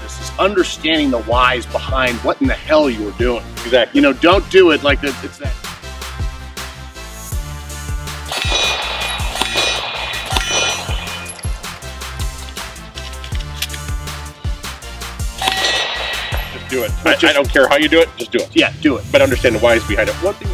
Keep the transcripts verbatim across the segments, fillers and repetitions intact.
This is understanding the whys behind what in the hell you were doing. Exactly. You know, don't do it like that. It's that. Just do it. I, just, I don't care how you do it. Just do it. Yeah, do it. But understand the whys behind it. One thing.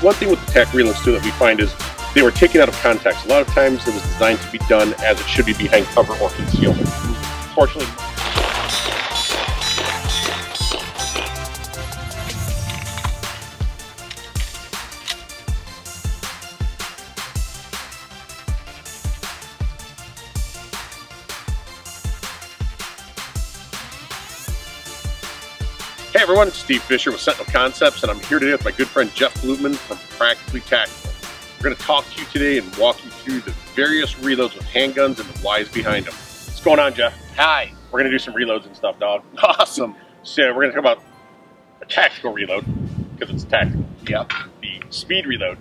One thing with the tac reloads too that we find is they were taken out of context. A lot of times it was designed to be done as it should be behind cover or concealment. Fortunately, hey everyone, it's Steve Fisher with Sentinel Concepts, and I'm here today with my good friend Jeff Bloovman from Practically Tactical. We're going to talk to you today and walk you through the various reloads with handguns and the whys behind them. What's going on, Jeff? Hi. We're going to do some reloads and stuff, dog. Awesome. So we're going to talk about a tactical reload, because it's tactical. Yeah. The speed reload,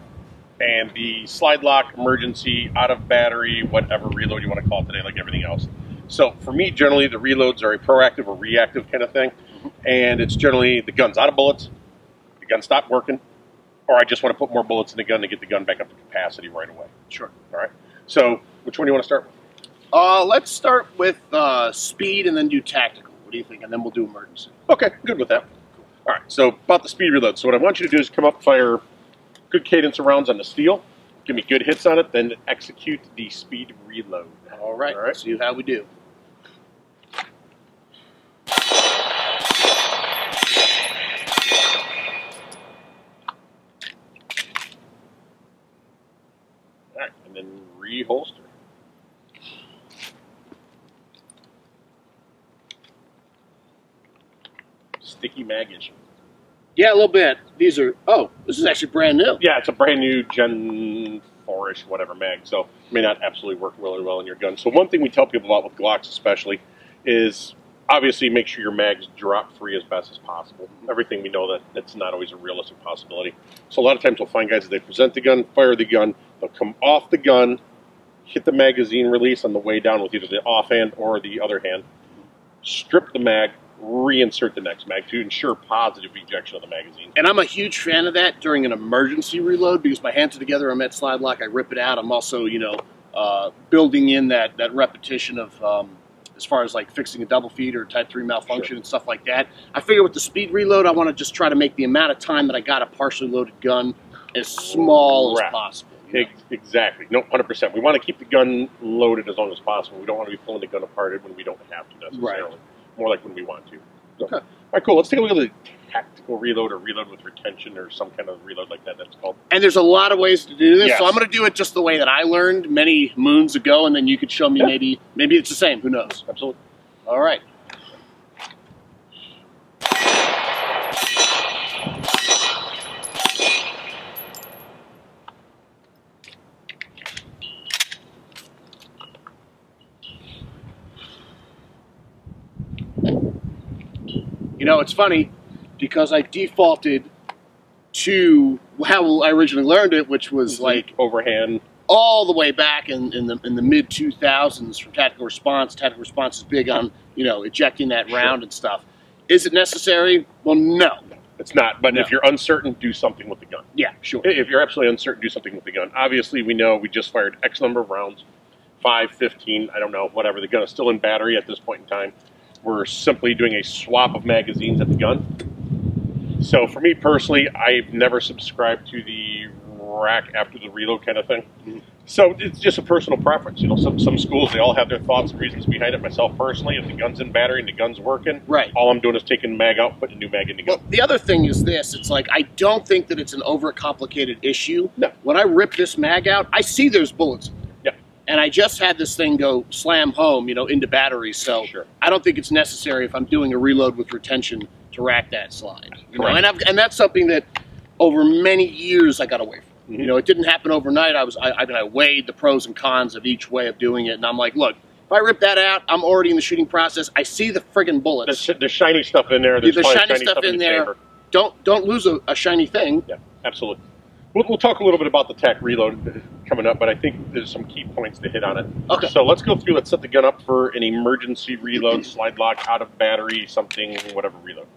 and the slide lock, emergency, out of battery, whatever reload you want to call it today, like everything else. So for me, generally, the reloads are a proactive or reactive kind of thing. And it's generally the gun's out of bullets, the gun stopped working, or I just want to put more bullets in the gun to get the gun back up to capacity right away. Sure. All right. So which one do you want to start with? Uh, let's start with uh, speed and then do tactical. What do you think? And then we'll do emergency. Okay. Good with that. Cool. All right. So about the speed reload. So what I want you to do is come up, fire good cadence of rounds on the steel, give me good hits on it, then execute the speed reload. All right. All right. See how we do. And reholster. Sticky mag issue. Yeah, a little bit. These are, oh, this is actually brand new. Yeah, it's a brand new Gen four-ish, whatever mag, so it may not absolutely work really well in your gun. So one thing we tell people about with Glocks especially is obviously make sure your mags drop free as best as possible. Everything we know that that's not always a realistic possibility. So a lot of times we'll find guys that they present the gun, fire the gun, they'll come off the gun, hit the magazine release on the way down with either the offhand or the other hand, strip the mag, reinsert the next mag to ensure positive ejection of the magazine. And I'm a huge fan of that during an emergency reload because my hands are together, I'm at slide lock, I rip it out. I'm also, you know, uh, building in that, that repetition of um, as far as like fixing a double feed or type three malfunction sure. and stuff like that. I figure with the speed reload, I want to just try to make the amount of time that I got a partially loaded gun as small Crap. as possible. You know? Exactly. No, one hundred percent. We want to keep the gun loaded as long as possible. We don't want to be pulling the gun apart when we don't have to necessarily. Right. More like when we want to. So, okay. All right, cool. Let's take a look at the tactical reload or reload with retention or some kind of reload like that that's called. And there's a lot of ways to do this, yes. so I'm going to do it just the way that I learned many moons ago, and then you could show me yeah. maybe maybe it's the same. Who knows? Absolutely. All right. You know, it's funny because I defaulted to how I originally learned it, which was like overhand all the way back in, in the in the mid two thousands from Tactical Response. Tactical Response is big on, you know, ejecting that round sure. and stuff. Is it necessary? Well, no, it's not. But no. if you're uncertain, do something with the gun. Yeah, sure. If you're absolutely uncertain, do something with the gun. Obviously, we know we just fired X number of rounds, five, fifteen, I don't know, whatever. The gun is still in battery at this point in time. We're simply doing a swap of magazines at the gun. So for me personally, I've never subscribed to the rack after the reload kind of thing. Mm-hmm. So it's just a personal preference. You know, some, some schools, they all have their thoughts and reasons behind it. Myself personally, if the gun's in battery and the gun's working, right. all I'm doing is taking the mag out, putting a new mag in the gun. Well, the other thing is this. It's like, I don't think that it's an overcomplicated issue. No. When I rip this mag out, I see there's bullets. And I just had this thing go slam home, you know, into battery. So sure. I don't think it's necessary if I'm doing a reload with retention to rack that slide. You know? And, I've, and that's something that over many years I got away from. Mm-hmm. You know, it didn't happen overnight. I was, I, I mean, I weighed the pros and cons of each way of doing it, and I'm like, look, If I rip that out, I'm already in the shooting process. I see the friggin' bullets. The, the shiny stuff in there. There's the shiny, shiny stuff, stuff in, in the there. Chamber. Don't don't lose a, a shiny thing. Yeah, absolutely. We'll, we'll talk a little bit about the TAC reload coming up, but I think there's some key points to hit on it. Okay. So let's go through. Let's set the gun up for an emergency reload, slide lock, out of battery, something, whatever reload.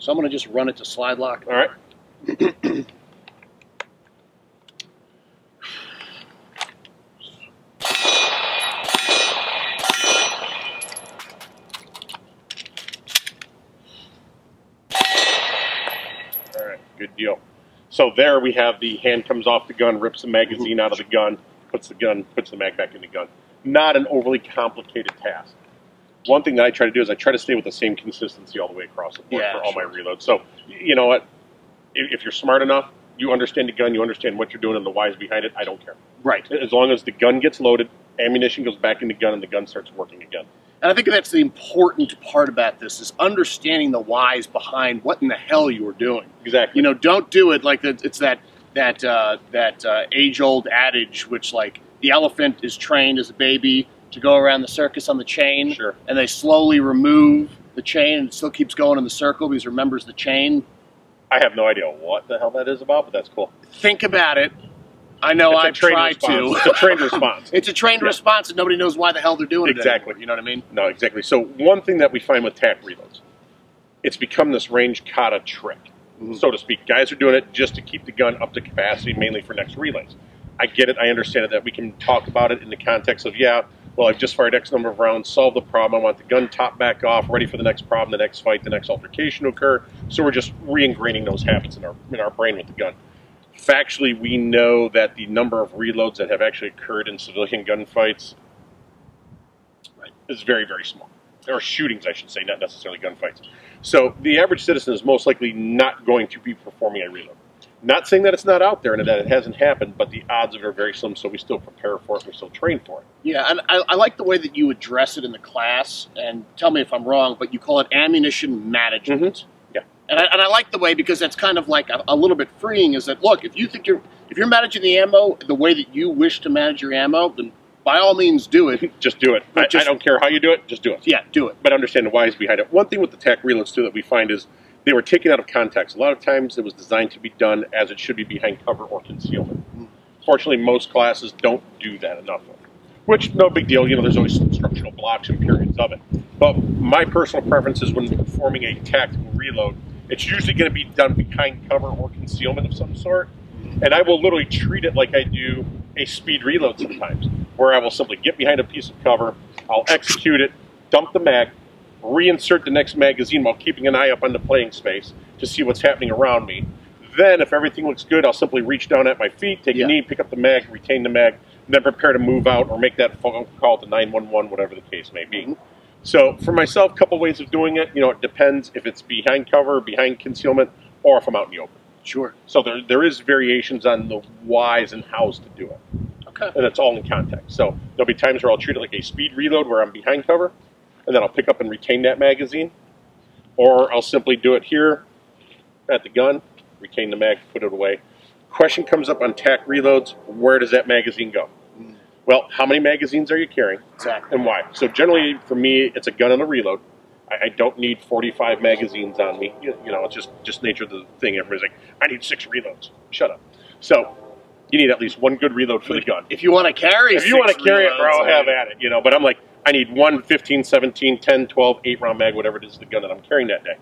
So I'm going to just run it to slide lock. All right. Good deal. So there we have the hand comes off the gun, rips the magazine out of the gun, puts the gun, puts the mag back in the gun. Not an overly complicated task. One thing that I try to do is I try to stay with the same consistency all the way across the board yeah, for all sure. my reloads. So you know what? If you're smart enough, you understand the gun, you understand what you're doing and the whys behind it, I don't care. Right. As long as the gun gets loaded, ammunition goes back in the gun and the gun starts working again. And I think that's the important part about this is understanding the whys behind what in the hell you were doing. Exactly. You know, don't do it like the, it's that that uh, that uh, age-old adage, which like the elephant is trained as a baby to go around the circus on the chain, sure. and they slowly remove the chain, and it still keeps going in the circle because it remembers the chain. I have no idea what the hell that is about, but that's cool. Think about it. I know I've tried to. It's a trained response. It's a trained yeah. response, and nobody knows why the hell they're doing it. Exactly. Anymore, you know what I mean? No, exactly. So one thing that we find with TAC reloads, it's become this range kata trick, mm-hmm. so to speak. Guys are doing it just to keep the gun up to capacity, mainly for next relays. I get it. I understand it, that we can talk about it in the context of, yeah, well, I've just fired X number of rounds, solved the problem. I want the gun top back off, ready for the next problem, the next fight, the next altercation to occur. So we're just re-ingraining those habits in our, in our brain with the gun. Factually, we know that the number of reloads that have actually occurred in civilian gunfights right, is very, very small. Or shootings, I should say, not necessarily gunfights. So the average citizen is most likely not going to be performing a reload. Not saying that it's not out there and that it hasn't happened, but the odds of it are very slim, so we still prepare for it, we still train for it. Yeah, and I, I like the way that you address it in the class, and tell me if I'm wrong, but you call it ammunition management. Mm-hmm. And I, and I like the way, because that's kind of like a, a little bit freeing, is that, look, if you think you're, if you're managing the ammo the way that you wish to manage your ammo, then by all means do it. Just do it. I, just, I don't care how you do it, just do it. Yeah, do it. But understand the whys behind it. One thing with the TAC reloads, too, that we find is they were taken out of context. A lot of times it was designed to be done as it should be behind cover or concealment. Mm-hmm. Fortunately, most classes don't do that enough of it. Which, no big deal, you know, there's always structural blocks and periods of it. But my personal preference is when performing a tactical reload, it's usually going to be done behind cover or concealment of some sort. And I will literally treat it like I do a speed reload sometimes, where I will simply get behind a piece of cover, I'll execute it, dump the mag, reinsert the next magazine while keeping an eye up on the playing space to see what's happening around me. Then, if everything looks good, I'll simply reach down at my feet, take yeah. a knee, pick up the mag, retain the mag, and then prepare to move out or make that phone call to nine one one, whatever the case may be. Mm-hmm. So for myself, a couple ways of doing it. You know, it depends if it's behind cover, behind concealment, or if I'm out in the open. Sure. So there, there is variations on the whys and hows to do it. Okay. And it's all in context. So there'll be times where I'll treat it like a speed reload where I'm behind cover, and then I'll pick up and retain that magazine. Or I'll simply do it here at the gun, retain the mag, put it away. Question comes up on TAC reloads, where does that magazine go? Well, how many magazines are you carrying? Exactly. And why? So generally, for me, it's a gun and a reload. I, I don't need forty-five magazines on me. You, you know, it's just, just nature of the thing. Everybody's like, I need six reloads. Shut up. So you need at least one good reload for the gun. If you want to carry If you want to carry it, bro, have at it. You know, but I'm like, I need one fifteen, seventeen, ten, twelve, eight round mag, whatever it is, the gun that I'm carrying that day.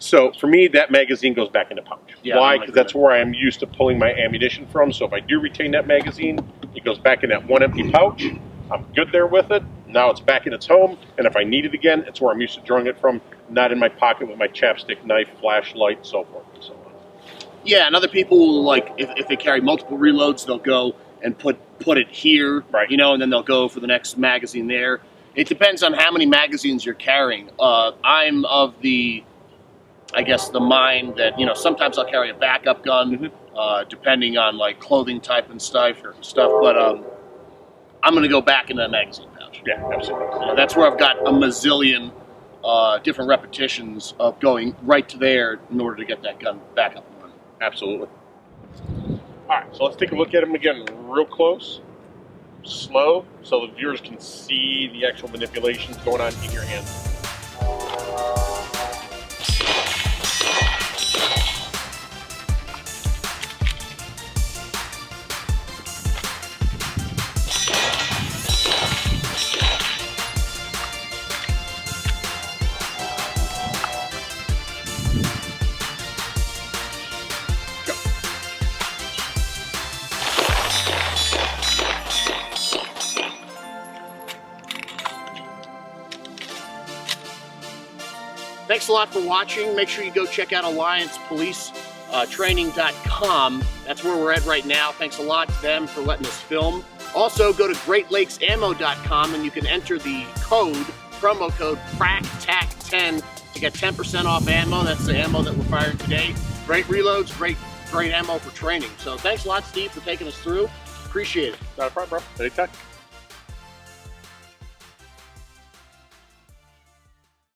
So for me, that magazine goes back in the pouch. Yeah, why? Because that's where I'm used to pulling my ammunition from. So if I do retain that magazine, it goes back in that one empty pouch. I'm good there with it. Now it's back in its home. And if I need it again, it's where I'm used to drawing it from, not in my pocket with my chapstick, knife, flashlight, so forth and so on. Yeah, and other people will, like, if, if they carry multiple reloads, they'll go and put, put it here, right. you know, and then they'll go for the next magazine there. It depends on how many magazines you're carrying. Uh, I'm of the... I guess the mind that, you know, sometimes I'll carry a backup gun, mm-hmm. uh, depending on like clothing type and stuff or stuff, but um, I'm going to go back into that magazine pouch. Yeah, absolutely. You know, that's where I've got a mazillion uh, different repetitions of going right to there in order to get that gun back up and running. Absolutely. All right, so let's take a look at them again real close. slow so the viewers can see the actual manipulations going on in your hand. Thanks a lot for watching. Make sure you go check out alliance police training dot com. That's where we're at right now. Thanks a lot to them for letting us film. Also, go to great lakes ammo dot com and you can enter the code, promo code P R A C T A C ten to get ten percent off ammo. That's the ammo that we're firing today. Great reloads, great, great ammo for training. So thanks a lot, Steve, for taking us through. Appreciate it. Not a problem, bro. Anytime.